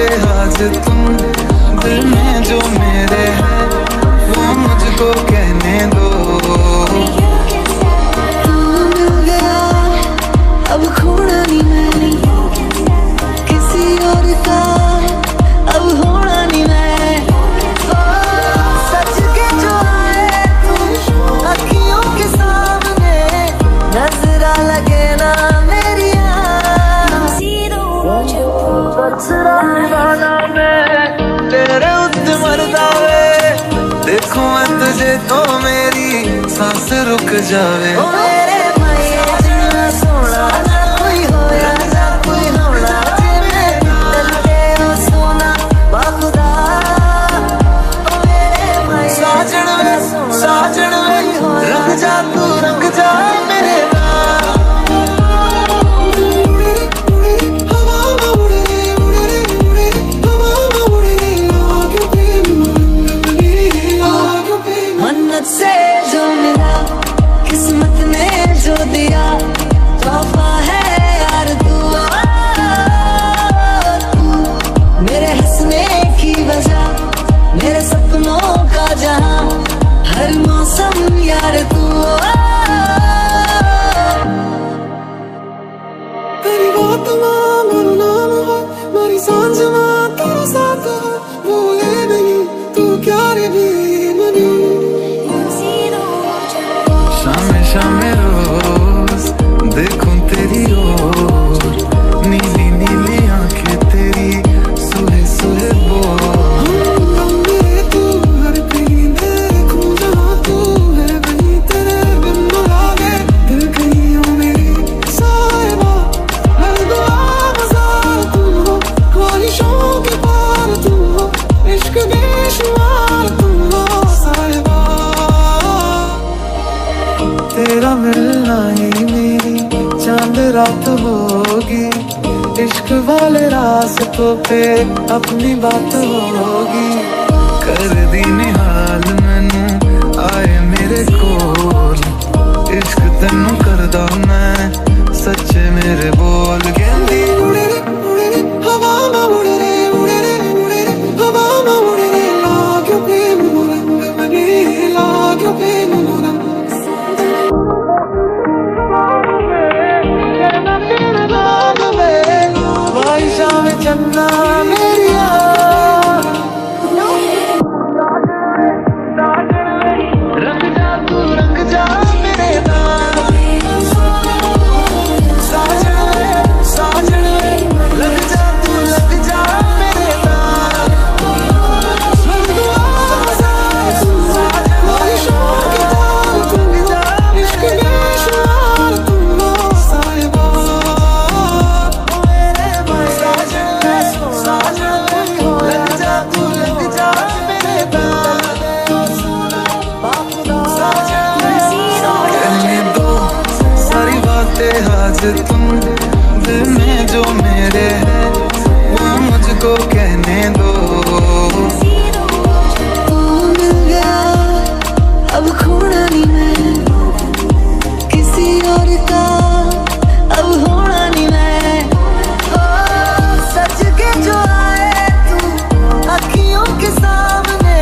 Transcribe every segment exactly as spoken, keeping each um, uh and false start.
आज तुम दिल में जो मेरे हैं वो मुझको कहने दो। मिल गया अब खोना नहीं मैं किसी और का, अब होना नहीं मैं सच के जो आए तुम अखियों के सामने नजरा लगे ना मेरी तेरे उत मर्दावे। देखो मैं तुझे तो मेरी सांस रुक जावे। ओ मेरे भाइया जितना सोना ना कोई होया ना कोई होना तेरे तले ओ सोना बाखुदा। ओ मेरे भाइया साजन में साजन में रंग जा तू रंग जा मेरे रात होगी इश्क वाले रास्तों पे अपनी बात होगी। कर दी निहाल मैनू आए मेरे कोल इश्क तेनू करदा मैं सच्चे मेरे बोल। कहंदी उड़े रे उड़े रे हवा मां उड़े रे उड़े रे उड़े रे हवा मां उड़े रे लाग प्रेम रंग बने लाग प्रेम रंग। चन्ना मेरिया रंग जा तू रंग जा मेरे साजन साजन लग जा तू लग जा मेरे आज तुम दिल में जो मेरे हैं वो मुझको कहने दो। मिल गया अब खोना नहीं मैं किसी और का, अब होना नहीं मैं सच के जो आए तुम अखियों के सामने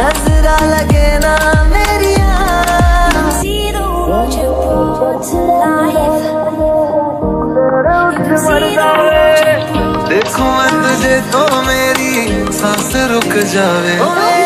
नजरा लगे ना मेरी। देखो मैं तुझे तो मेरी सांस रुक जावे।